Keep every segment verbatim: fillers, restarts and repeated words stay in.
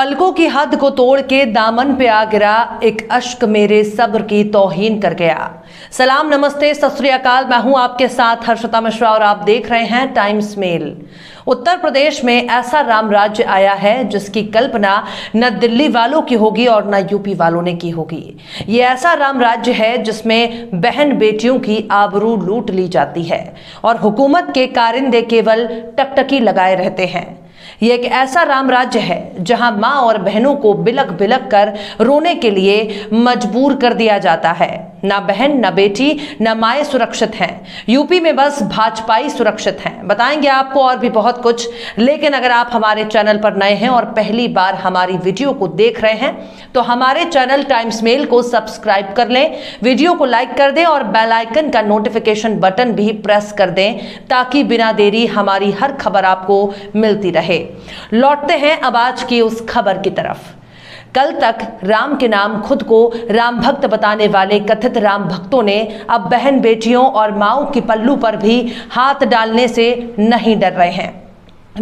पलकों की हद को तोड़ के दामन पे आ गिरा, एक अश्क मेरे सब्र की तौहीन कर गया। सलाम, नमस्ते, सत श्री अकाल। मैं हूं आपके साथ हर्षिता मिश्रा और आप देख रहे हैं टाइम्स मेल। उत्तर प्रदेश में ऐसा राम राज्य आया है जिसकी कल्पना न दिल्ली वालों की होगी और न यूपी वालों ने की होगी। ये ऐसा राम राज्य है जिसमें बहन बेटियों की आबरू लूट ली जाती है और हुकूमत के कारिंदे केवल टकटकी लगाए रहते हैं। ये एक ऐसा राम राज्य है जहां मां और बहनों को बिलख बिलख कर रोने के लिए मजबूर कर दिया जाता है। ना बहन, ना बेटी, ना माए सुरक्षित हैं। यूपी में बस भाजपाई सुरक्षित हैं। बताएंगे आपको और भी बहुत कुछ, लेकिन अगर आप हमारे चैनल पर नए हैं और पहली बार हमारी वीडियो को देख रहे हैं तो हमारे चैनल टाइम्स मेल को सब्सक्राइब कर लें, वीडियो को लाइक कर दें और बेल आइकन का नोटिफिकेशन बटन भी प्रेस कर दें ताकि बिना देरी हमारी हर खबर आपको मिलती रहे। लौटते हैं अब आज की उस खबर की तरफ। कल तक राम के नाम खुद को राम भक्त बताने वाले कथित राम भक्तों ने अब बहन बेटियों और माओं की पल्लू पर भी हाथ डालने से नहीं डर रहे हैं।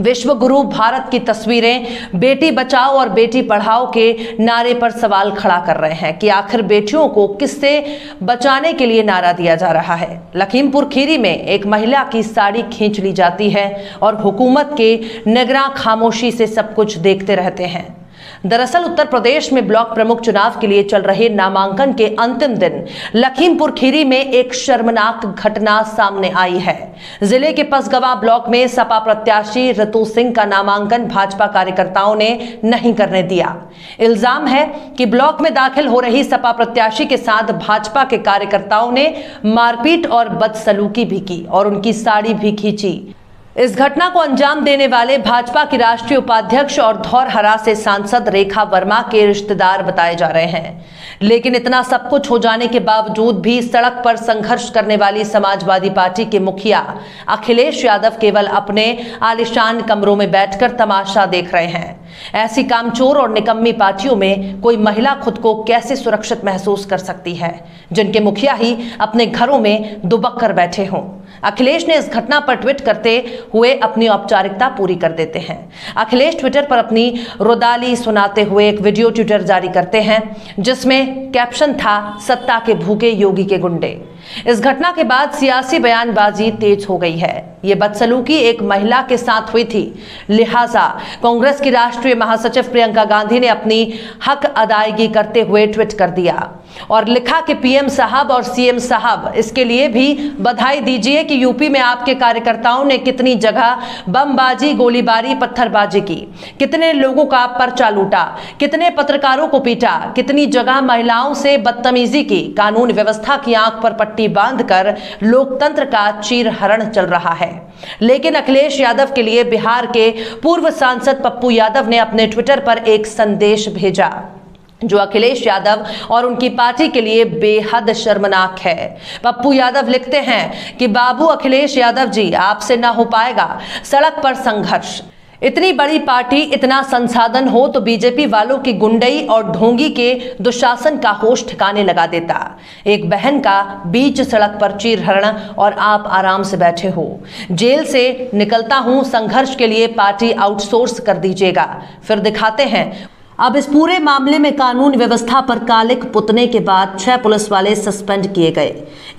विश्व गुरु भारत की तस्वीरें बेटी बचाओ और बेटी पढ़ाओ के नारे पर सवाल खड़ा कर रहे हैं कि आखिर बेटियों को किससे बचाने के लिए नारा दिया जा रहा है। लखीमपुर खीरी में एक महिला की साड़ी खींच ली जाती है और हुकूमत के निगरां खामोशी से सब कुछ देखते रहते हैं। दरअसल उत्तर प्रदेश में ब्लॉक प्रमुख चुनाव के लिए चल रहे नामांकन के अंतिम दिन लखीमपुर खीरी में एक शर्मनाक घटना सामने आई है। जिले के पसगवा ब्लॉक में सपा प्रत्याशी रितु सिंह का नामांकन भाजपा कार्यकर्ताओं ने नहीं करने दिया। इल्जाम है कि ब्लॉक में दाखिल हो रही सपा प्रत्याशी के साथ भाजपा के कार्यकर्ताओं ने मारपीट और बदसलूकी भी की और उनकी साड़ी भी खींची। इस घटना को अंजाम देने वाले भाजपा के राष्ट्रीय उपाध्यक्ष और धौरहरा से सांसद रेखा वर्मा के रिश्तेदार बताए जा रहे हैं। लेकिन इतना सब कुछ हो जाने के बावजूद भी सड़क पर संघर्ष करने वाली समाजवादी पार्टी के मुखिया अखिलेश यादव केवल अपने आलिशान कमरों में बैठकर तमाशा देख रहे हैं। ऐसी कामचोर और निकम्मी पार्टियों में कोई महिला खुद को कैसे सुरक्षित महसूस कर सकती है, जिनके मुखिया ही अपने घरों में दुबक कर बैठे हों। अखिलेश ने इस घटना पर ट्वीट करते हुए अपनी औपचारिकता पूरी कर देते हैं। अखिलेश ट्विटर पर अपनी रुदाली सुनाते हुए एक वीडियो ट्विटर जारी करते हैं जिसमें कैप्शन था, सत्ता के भूखे योगी के गुंडे। इस घटना के बाद सियासी बयानबाजी तेज हो गई है। ये बदसलूकी एक महिला के साथ हुई थी, लिहाजा कांग्रेस की राष्ट्रीय महासचिव प्रियंका गांधी ने अपनी हक अदायगी करते हुए ट्वीट कर दिया और लिखा कि पीएम साहब और सीएम साहब, इसके लिए भी बधाई दीजिए कि यूपी में आपके कार्यकर्ताओं ने कितनी जगह बमबाजी, गोलीबारी, पत्थरबाजी की, कितने लोगों का पर्चा लूटा, कितने पत्रकारों को पीटा, कितनी जगह महिलाओं से बदतमीजी की, कानून व्यवस्था की आंख पर पट्टी बांधकर लोकतंत्र का चीरहरण चल रहा है। लेकिन अखिलेश यादव के लिए बिहार के पूर्व सांसद पप्पू यादव ने अपने ट्विटर पर एक संदेश भेजा जो अखिलेश यादव और उनकी पार्टी के लिए बेहद शर्मनाक है। पप्पू यादव लिखते हैं कि बाबू अखिलेश यादव जी, आपसे ना हो पाएगा सड़क पर संघर्ष। इतनी बड़ी पार्टी, इतना संसाधन हो तो बीजेपी वालों की गुंडई और ढोंगी के दुशासन का होश ठिकाने लगा देता। एक बहन का बीच सड़क पर चीरहरण और आप आराम से बैठे हो। जेल से निकलता हूं, संघर्ष के लिए पार्टी आउटसोर्स कर दीजिएगा, फिर दिखाते हैं। अब इस पूरे मामले में कानून व्यवस्था पर कालिक पुतने के बाद छह पुलिस वाले सस्पेंड किए गए।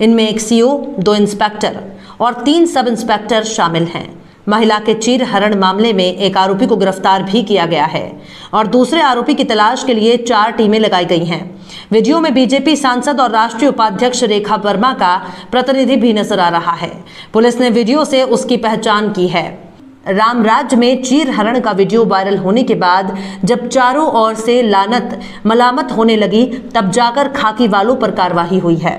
इनमें एक सीओ, दो इंस्पेक्टर और तीन सब इंस्पेक्टर शामिल हैं। महिला के चीरहरण मामले में एक आरोपी को गिरफ्तार भी किया गया है और दूसरे आरोपी की तलाश के लिए चार टीमें लगाई गई हैं। वीडियो में बीजेपी सांसद और राष्ट्रीय उपाध्यक्ष रेखा वर्मा का प्रतिनिधि भी नजर आ रहा है। पुलिस ने वीडियो से उसकी पहचान की है। राम राज्य में चीरहरण का वीडियो वायरल होने के बाद जब चारों ओर से लानत मलामत होने लगी तब जाकर खाकी वालों पर कार्रवाई हुई है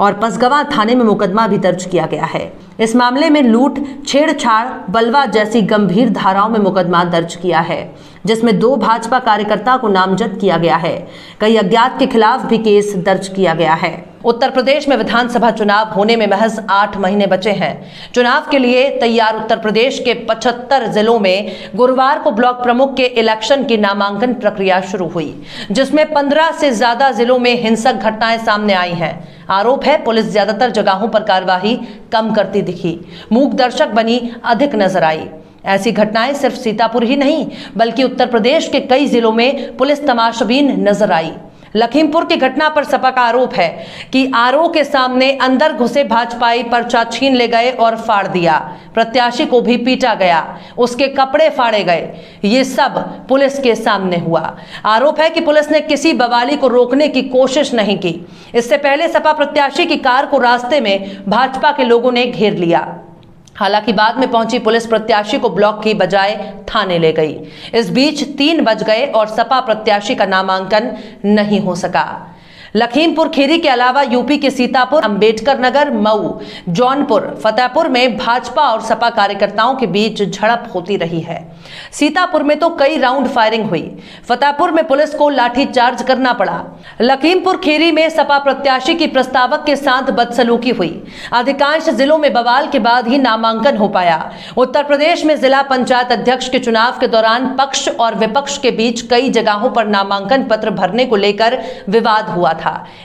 और पसगवा थाने में मुकदमा भी दर्ज किया गया है। इस मामले में लूट, छेड़छाड़, बलवा जैसी गंभीर धाराओं में मुकदमा दर्ज किया है, जिसमें दो भाजपा कार्यकर्ता को नामजद किया गया है। कई अज्ञात के खिलाफ भी केस दर्ज किया गया है। उत्तर प्रदेश में विधानसभा चुनाव होने में महज आठ महीने बचे हैं। चुनाव के लिए तैयार उत्तर प्रदेश के पचहत्तर जिलों में गुरुवार को ब्लॉक प्रमुख के इलेक्शन की नामांकन प्रक्रिया शुरू हुई, जिसमें पंद्रह से ज्यादा जिलों में हिंसक घटनाएं सामने आई हैं। आरोप है पुलिस ज्यादातर जगहों पर कार्रवाई कम करती दिखी, मूक दर्शक बनी अधिक नजर आई। ऐसी घटनाएं सिर्फ सीतापुर ही नहीं बल्कि उत्तर प्रदेश के कई जिलों में पुलिस तमाशबीन नजर आई। लखीमपुर की घटना पर सपा का आरोप है कि आरओ के सामने अंदर घुसे भाजपाई पर्चा छीन ले गए और फाड़ दिया, प्रत्याशी को भी पीटा गया, उसके कपड़े फाड़े गए, ये सब पुलिस के सामने हुआ। आरोप है कि पुलिस ने किसी बवाली को रोकने की कोशिश नहीं की। इससे पहले सपा प्रत्याशी की कार को रास्ते में भाजपा के लोगों ने घेर लिया, हालांकि बाद में पहुंची पुलिस प्रत्याशी को ब्लॉक की बजाय थाने ले गई। इस बीच तीन बज गए और सपा प्रत्याशी का नामांकन नहीं हो सका। लखीमपुर खीरी के अलावा यूपी के सीतापुर, अंबेडकर नगर, मऊ, जौनपुर, फतेहपुर में भाजपा और सपा कार्यकर्ताओं के बीच झड़प होती रही है। सीतापुर में तो कई राउंड फायरिंग हुई, फतेहपुर में पुलिस को लाठीचार्ज करना पड़ा। लखीमपुर खीरी में सपा प्रत्याशी की प्रस्तावक के साथ बदसलूकी हुई। अधिकांश जिलों में बवाल के बाद ही नामांकन हो पाया। उत्तर प्रदेश में जिला पंचायत अध्यक्ष के चुनाव के दौरान पक्ष और विपक्ष के बीच कई जगहों पर नामांकन पत्र भरने को लेकर विवाद हुआ था।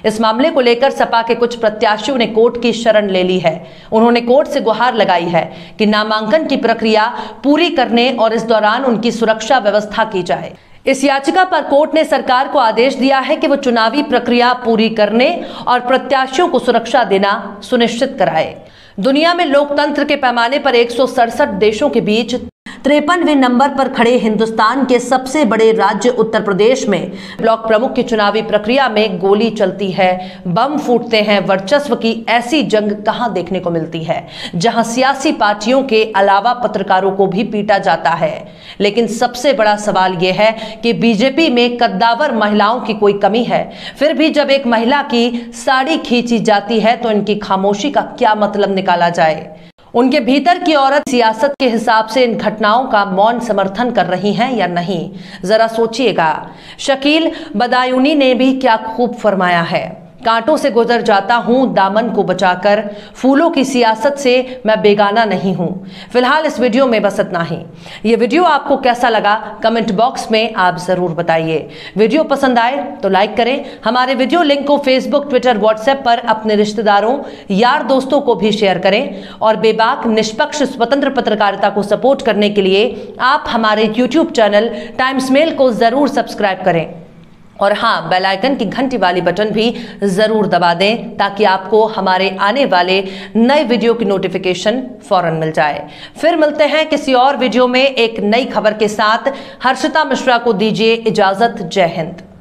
इस मामले को लेकर सपा के कुछ प्रत्याशियों ने कोर्ट की शरण ले ली है। उन्होंने कोर्ट से गुहार लगाई है कि नामांकन की प्रक्रिया पूरी करने और इस दौरान उनकी सुरक्षा व्यवस्था की जाए। इस याचिका पर कोर्ट ने सरकार को आदेश दिया है कि वो चुनावी प्रक्रिया पूरी करने और प्रत्याशियों को सुरक्षा देना सुनिश्चित कराए। दुनिया में लोकतंत्र के पैमाने पर एक सौ सड़सठ देशों के बीच तिरपनवें नंबर पर खड़े हिंदुस्तान के सबसे बड़े राज्य उत्तर प्रदेश में ब्लॉक प्रमुख की चुनावी प्रक्रिया में गोली चलती है, बम फूटते हैं, वर्चस्व की ऐसी जंग कहां देखने को मिलती है, जहां सियासी पार्टियों के अलावा पत्रकारों को भी पीटा जाता है। लेकिन सबसे बड़ा सवाल यह है कि बीजेपी में कद्दावर महिलाओं की कोई कमी है? फिर भी जब एक महिला की साड़ी खींची जाती है तो इनकी खामोशी का क्या मतलब निकाला जाए? उनके भीतर की औरत सियासत के हिसाब से इन घटनाओं का मौन समर्थन कर रही हैं या नहीं, जरा सोचिएगा। शकील बदायूनी ने भी क्या खूब फरमाया है, कांटों से गुजर जाता हूं दामन को बचाकर, फूलों की सियासत से मैं बेगाना नहीं हूं। फिलहाल इस वीडियो में बस इतना ही। ये वीडियो आपको कैसा लगा कमेंट बॉक्स में आप जरूर बताइए। वीडियो पसंद आए तो लाइक करें। हमारे वीडियो लिंक को फेसबुक, ट्विटर, व्हाट्सएप पर अपने रिश्तेदारों, यार दोस्तों को भी शेयर करें और बेबाक, निष्पक्ष, स्वतंत्र पत्रकारिता को सपोर्ट करने के लिए आप हमारे यूट्यूब चैनल टाइम्स मेल को जरूर सब्सक्राइब करें। और हाँ, बेल आइकन की घंटी वाली बटन भी ज़रूर दबा दें ताकि आपको हमारे आने वाले नए वीडियो की नोटिफिकेशन फौरन मिल जाए। फिर मिलते हैं किसी और वीडियो में एक नई खबर के साथ। हर्षिता मिश्रा को दीजिए इजाज़त। जय हिंद।